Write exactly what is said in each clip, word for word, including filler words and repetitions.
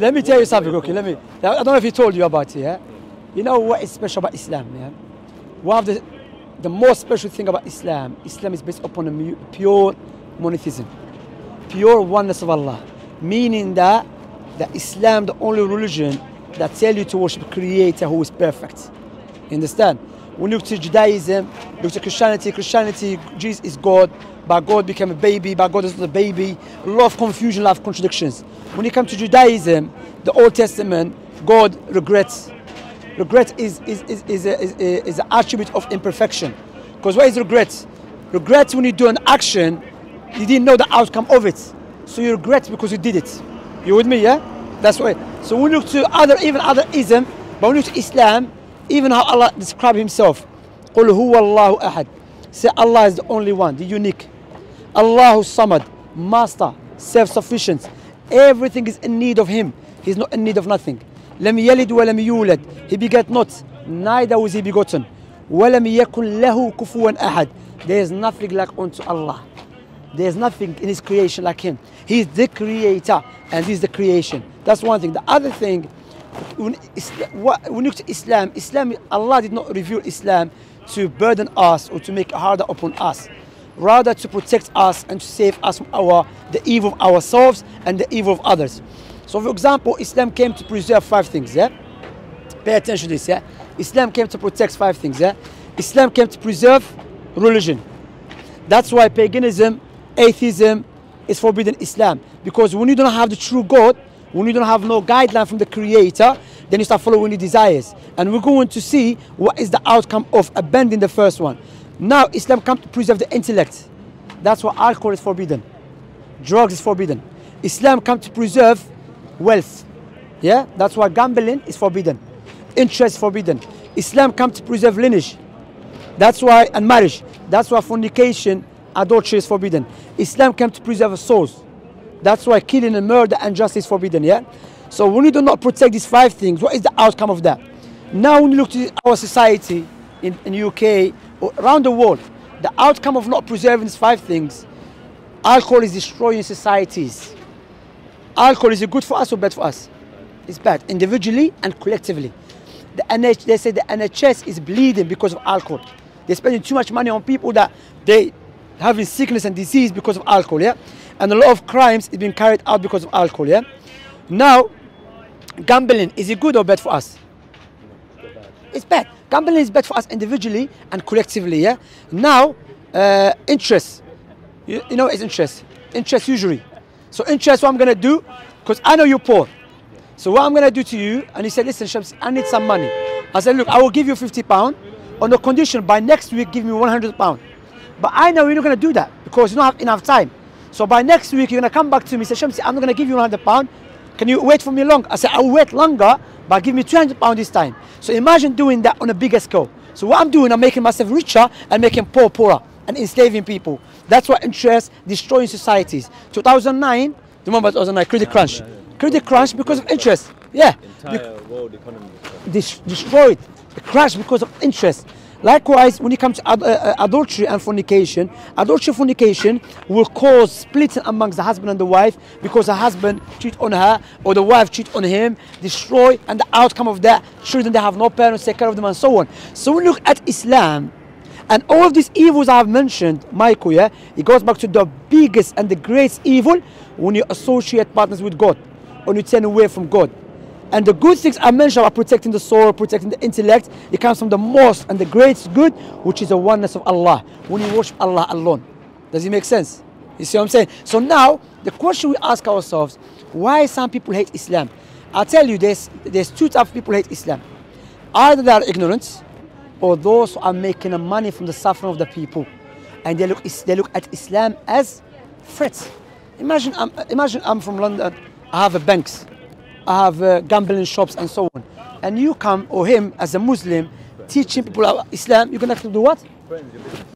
Let me tell you something, okay? Let me. I don't know if he told you about it. Yeah? You know what is special about Islam? Yeah? One of the the most special thing about Islam, Islam is based upon a pure monotheism, pure oneness of Allah, meaning that that Islam, the only religion that tells you to worship Creator who is perfect. You understand? When you look to Judaism, look to Christianity, Christianity, Jesus is God, but God became a baby, but God is not a baby. A lot of confusion, a lot of contradictions. When you come to Judaism, the Old Testament, God regrets. Regret is, is, is, is, a, is, a, is an attribute of imperfection. Because what is regret? Regret when you do an action, you didn't know the outcome of it. So you regret because you did it. You with me, yeah? That's why. So we look to other, even other ism, but when we look to Islam, even how Allah describes himself. قُلْ هُوَ اللَّهُ أَحَدٌ. Say Allah is the only one, the unique. Allahu Samad, master, self-sufficient. Everything is in need of him. He's not in need of nothing. لم يلد ولم يولد. He begat not, neither was he begotten. ولم يكن له كفوا أحد. There is nothing like unto Allah. There is nothing in his creation like him. He is the creator and he is the creation. That's one thing. The other thing, when we look to Islam, Islam, Allah did not reveal Islam to burden us or to make it harder upon us. Rather to protect us and to save us from our, the evil of ourselves and the evil of others. So for example, Islam came to preserve five things, yeah? Pay attention to this, yeah? Islam came to protect five things, yeah? Islam came to preserve religion. That's why paganism, atheism is forbidden in Islam. Because when you don't have the true God, when you don't have no guideline from the Creator, then you start following your desires. And we're going to see what is the outcome of abandoning the first one. Now Islam comes to preserve the intellect. That's why alcohol is forbidden. Drugs is forbidden. Islam comes to preserve wealth, yeah, that's why gambling is forbidden, interest forbidden. Islam comes to preserve lineage, that's why, and marriage, that's why fornication, adultery is forbidden. Islam came to preserve souls, that's why killing and murder and justice is forbidden, yeah. So when you do not protect these five things, what is the outcome of that? Now when you look to our society in, in U K or around the world, the outcome of not preserving these five things, alcohol is destroying societies. Alcohol, is it good for us or bad for us? It's bad, individually and collectively. The N H S, they say the N H S is bleeding because of alcohol. They're spending too much money on people that they having sickness and disease because of alcohol, yeah? And a lot of crimes is being carried out because of alcohol, yeah? Now, gambling, is it good or bad for us? It's bad. Gambling is bad for us individually and collectively, yeah? Now, uh, interest. You, you know it's interest. Interest usury. So interest, what I'm going to do, because I know you're poor. So what I'm going to do to you, and he said, listen, Shamsi, I need some money. I said, look, I will give you fifty pounds on the condition by next week, give me one hundred pounds. But I know you're not going to do that because you don't have enough time. So by next week, you're going to come back to me and say, Shamsi, I'm not going to give you one hundred pounds. Can you wait for me long? I said, I'll wait longer, but give me two hundred pounds this time. So imagine doing that on a bigger scale. So what I'm doing, I'm making myself richer and making poor poorer and enslaving people. That's why interest destroying societies. two thousand nine, remember two thousand nine, credit yeah, crunch. Yeah, yeah. Credit crunch because of interest. Yeah. The entire Be world economy. Destroyed. It crashed because of interest. Likewise, when it comes to ad uh, adultery and fornication, adultery and fornication will cause splitting amongst the husband and the wife because the husband cheats on her or the wife cheats on him, destroy, and the outcome of that, children that have no parents take care of them and so on. So we look at Islam, and all of these evils I've mentioned, Michael, yeah, it goes back to the biggest and the greatest evil when you associate partners with God, when you turn away from God. And the good things I mentioned are protecting the soul, protecting the intellect. It comes from the most and the greatest good, which is the oneness of Allah, when you worship Allah alone. Does it make sense? You see what I'm saying? So now, the question we ask ourselves, why some people hate Islam? I'll tell you, there's, there's two types of people who hate Islam. Either they are ignorant, or those who are making money from the suffering of the people. And they look, they look at Islam as threats. Imagine I'm, imagine I'm from London, I have banks, I have uh, gambling shops and so on. And you come, or him, as a Muslim, teaching people about Islam, you're gonna have to do what? You're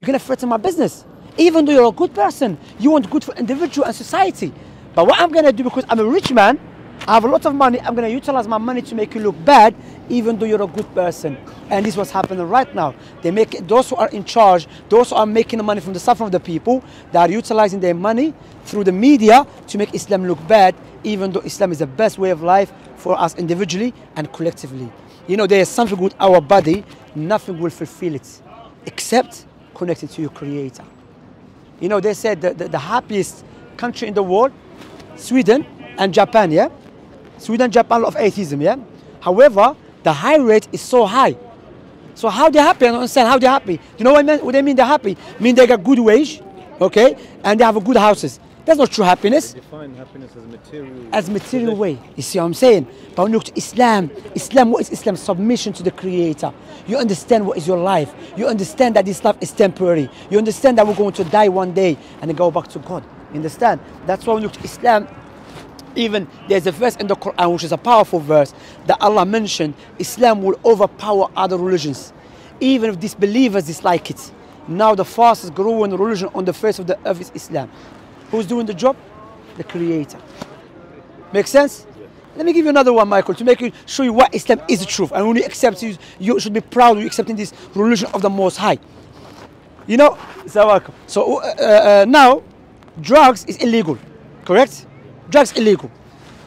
gonna threaten my business. Even though you're a good person, you want good for individual and society. But what I'm gonna do, because I'm a rich man, I have a lot of money, I'm going to utilize my money to make you look bad, even though you're a good person. And this is what's happening right now. They make it, those who are in charge, those who are making the money from the suffering of the people, they are utilizing their money through the media to make Islam look bad, even though Islam is the best way of life for us individually and collectively. You know, there is something with our body, nothing will fulfill it except connected to your Creator. You know, they said that the, the happiest country in the world, Sweden and Japan, yeah? Sweden, Japan of atheism, yeah? However, the high rate is so high. So how they're happy, I don't understand how they're happy. You know what I mean? What they mean they're happy? I mean they got good wage, okay? And they have good houses. That's not true happiness. They define happiness as material. As material way. You see what I'm saying? But when you look to Islam, Islam, what is Islam? Submission to the Creator. You understand what is your life. You understand that this life is temporary. You understand that we're going to die one day and go back to God. You understand? That's why when you look to Islam, even there's a verse in the Quran, which is a powerful verse, that Allah mentioned, Islam will overpower other religions. Even if disbelievers dislike it. Now the fastest growing religion on the face of the earth is Islam. Who's doing the job? The Creator. Make sense? Yeah. Let me give you another one, Michael, to make you show you what Islam is the truth. And when you accept it, you should be proud of you accepting this religion of the Most High. You know, so uh, uh, now, drugs is illegal, correct? Drugs illegal.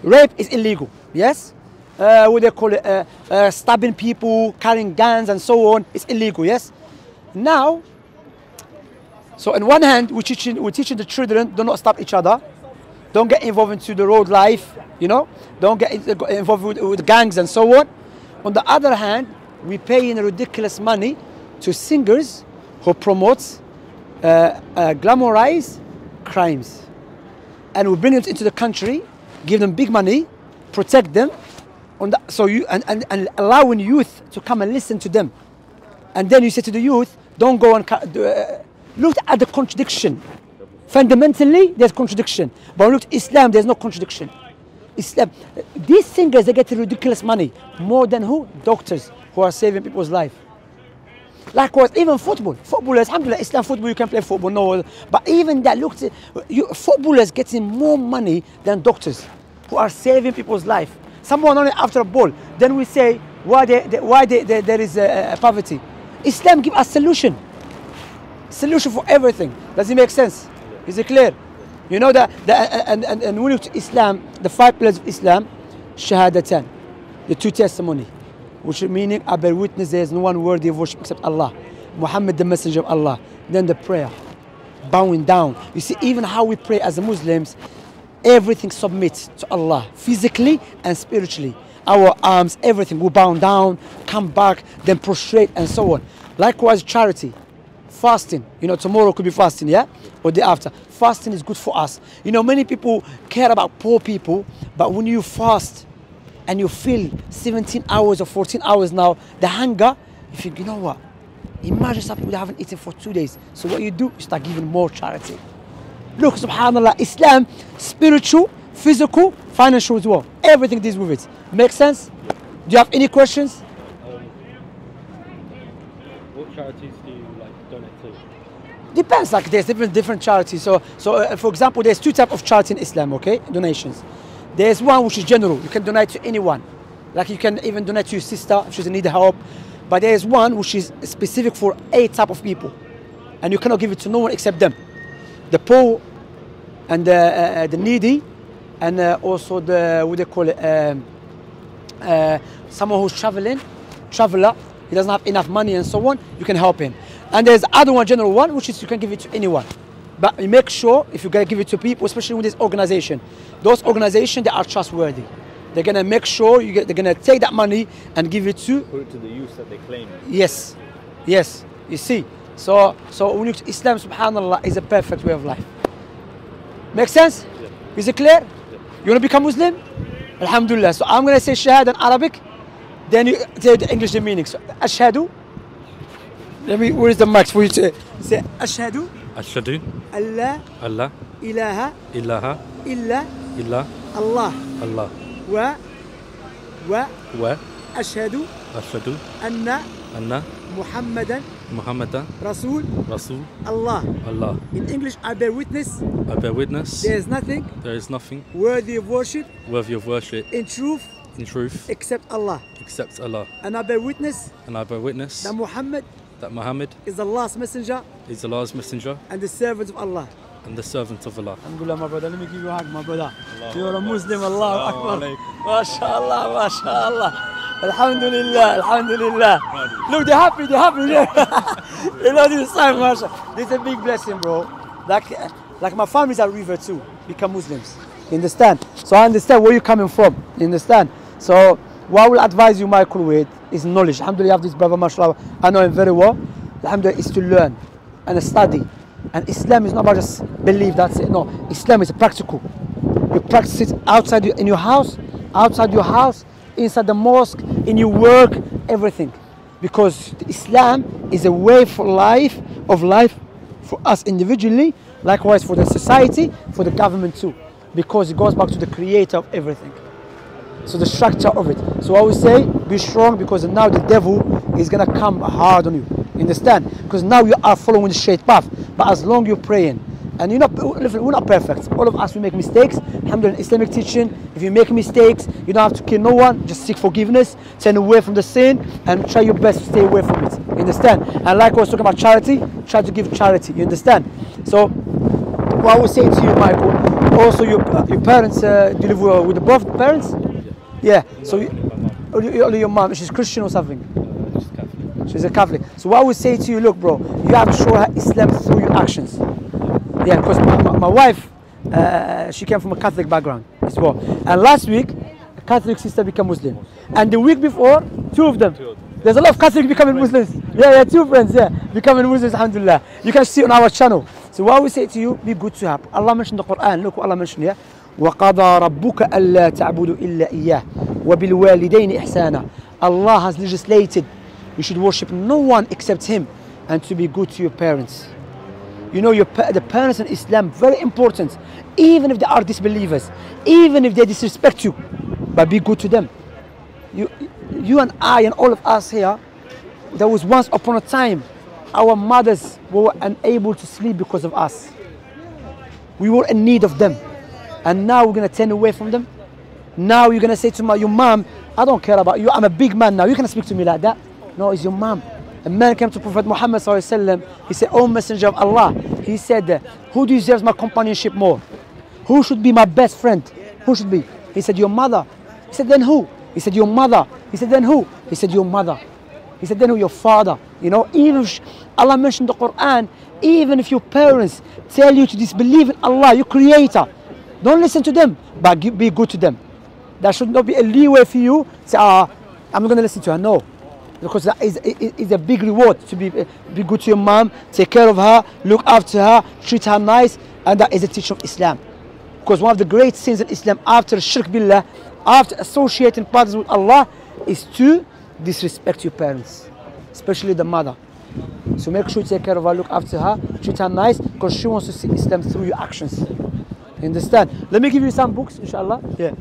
Rape is illegal, yes? Uh, what they call it, uh, uh, stabbing people, carrying guns and so on, it's illegal, yes? Now, so on one hand, we're teaching, we're teaching the children, do not stab each other, don't get involved into the road life, you know, don't get involved with, with gangs and so on. On the other hand, we're paying ridiculous money to singers who promote, uh, uh, glamorize crimes. And we bring them into the country, give them big money, protect them, on the, so you, and, and, and allowing youth to come and listen to them. And then you say to the youth, don't go and... Uh, Look at the contradiction. Fundamentally, there's contradiction. But when you look at Islam, there's no contradiction. Islam, these singers, they get ridiculous money. More than who? Doctors who are saving people's life. Likewise, even football. Footballers, alhamdulillah, Islam football, you can play football, no. But even that, look, you, footballers getting more money than doctors who are saving people's life. Someone only after a ball. Then we say, why, they, they, why they, they, there is uh, poverty? Islam gives us a solution. Solution for everything. Does it make sense? Is it clear? You know that, that and, and, and when you look to Islam, the five pillars of Islam, Shahadatan, the two testimony, which meaning I bear witness there is no one worthy of worship except Allah, Muhammad the messenger of Allah, then the prayer, bowing down. You see, even how we pray as Muslims, everything submits to Allah, physically and spiritually. Our arms, everything, we bow down, come back, then prostrate and so on. Likewise, charity. Fasting, you know, tomorrow could be fasting, yeah? Or the day after. Fasting is good for us. You know, many people care about poor people, but when you fast and you feel seventeen hours or fourteen hours now, the hunger, you think, you know what? Imagine some people that haven't eaten for two days. So what you do, you start giving more charity. Look, subhanAllah, Islam, spiritual, physical, financial as well. Everything deals with it. Make sense? Yeah. Do you have any questions? Um, what charities do you Depends, like there's different different charities. So, so uh, for example, there's two types of charity in Islam, okay? Donations. There's one which is general. You can donate to anyone. Like you can even donate to your sister if she's in need of help. But there's one which is specific for a type of people. And you cannot give it to no one except them. The poor and the, uh, the needy and uh, also the, what they call it, um, uh, someone who's traveling, traveler, he doesn't have enough money and so on, you can help him. And there's other one, general one, which is you can give it to anyone. But you make sure if you're going to give it to people, especially with this organization, those organizations, they are trustworthy. They're going to make sure you get, they're going to take that money and give it to... Put it to the use that they claim. Yes. Yes. You see. So, so when you look to Islam, subhanAllah, is a perfect way of life. Make sense? Yeah. Is it clear? Yeah. You want to become Muslim? Alhamdulillah. So I'm going to say Shahada in Arabic. Then you tell the English the meaning. So, Ashhadu. Let me, where is the max for you to say? Ashhadu. Ashhadu. Allah. Allah. Ilaha. Ilaha. Illa. Illa. Allah. Allah. Wa. Wa. Wa. Ashhadu. Ashhadu. Anna. Anna. Muhammadan. Muhammadan. Rasul. Rasul. Allah. Allah. In English, I bear witness. I bear witness. There is nothing. There is nothing. Worthy of worship. Worthy of worship. In truth. In truth, except Allah, except Allah, and I bear witness, and I bear witness that Muhammad, that Muhammad is Allah's messenger, is Allah's messenger, and the servant of Allah, and the servants of Allah. Alhamdulillah, my brother. Let me give you a hug, my brother. You're a Muslim. Allah Akbar. MashaAllah, MashaAllah. Alhamdulillah, Alhamdulillah. Look, they're happy, they're happy. They love this time, mashallah. This is a big blessing, bro. Like, like my families are river too, become Muslims. You understand? So I understand where you're coming from. You understand? So what I will advise you, Michael, with is knowledge. Alhamdulillah, I have this brother, mashallah. I know him very well. Alhamdulillah, is to learn and study. And Islam is not about just believe, that's it. No, Islam is practical. You practice it outside your, in your house, outside your house, inside the mosque, in your work, everything. Because Islam is a way for life, of life for us individually, likewise for the society, for the government too. Because it goes back to the creator of everything. So the structure of it. So I would say, be strong, because now the devil is going to come hard on you. Understand? Because now you are following the straight path, but as long you're praying, and you're not, we're not perfect. All of us, we make mistakes. Alhamdulillah, Islamic teaching, if you make mistakes, you don't have to kill no one. Just seek forgiveness, turn away from the sin, and try your best to stay away from it. You understand? And like I was talking about charity, try to give charity. You understand? So, what I would say to you, Michael, also your your parents, uh, do you live uh, with both parents? Yeah. yeah. So, you, or your, your mom, she's Christian or something? She's a Catholic. So what I would say to you, look, bro, you have to show her Islam through your actions. Yeah, because my, my, my wife, uh, she came from a Catholic background as well. And last week, a Catholic sister became Muslim. And the week before, two of them. There's a lot of Catholics becoming Muslims. Yeah, yeah, two friends, yeah, becoming Muslims, alhamdulillah. You can see on our channel. So what I would say to you, be good to help. Allah mentioned the Quran. Look what Allah mentioned here. وَقَضَى رَبُّكَ أَلَّا تَعْبُدُوا إِلَّا إِيَّهِ وَبِالْوَالِدَيْنِ إِحْسَانًا. Allah has legislated you should worship no one except Him, and to be good to your parents. You know, your, the parents in Islam, very important, even if they are disbelievers, even if they disrespect you, but be good to them. You, you and I and all of us here, there was once upon a time, our mothers were unable to sleep because of us. We were in need of them. And now we're going to turn away from them. Now you're going to say to my, your mom, I don't care about you, I'm a big man now, you can speak to me like that. No, it's your mom. A man came to Prophet Muhammad sallallahu alaihi wasallam. He said, "O Messenger of Allah," he said, "Who deserves my companionship more? Who should be my best friend? Who should be?" He said, "Your mother." He said, "Then who?" He said, "Your mother." He said, "Then who?" He said, "Your mother." He said, "Then who? Your father." You know, even if Allah mentioned the Quran, even if your parents tell you to disbelieve in Allah, your Creator, don't listen to them, but be good to them. There should not be a leeway for you. Say, "Ah, I'm not going to listen to her." No. Because that is, it, it's a big reward to be, be good to your mom, take care of her, look after her, treat her nice, and that is a teaching of Islam. Because one of the great sins in Islam after shirk billah, after associating partners with Allah, is to disrespect your parents, especially the mother. So make sure you take care of her, look after her, treat her nice, because she wants to see Islam through your actions. You understand? Let me give you some books, inshallah. Yeah.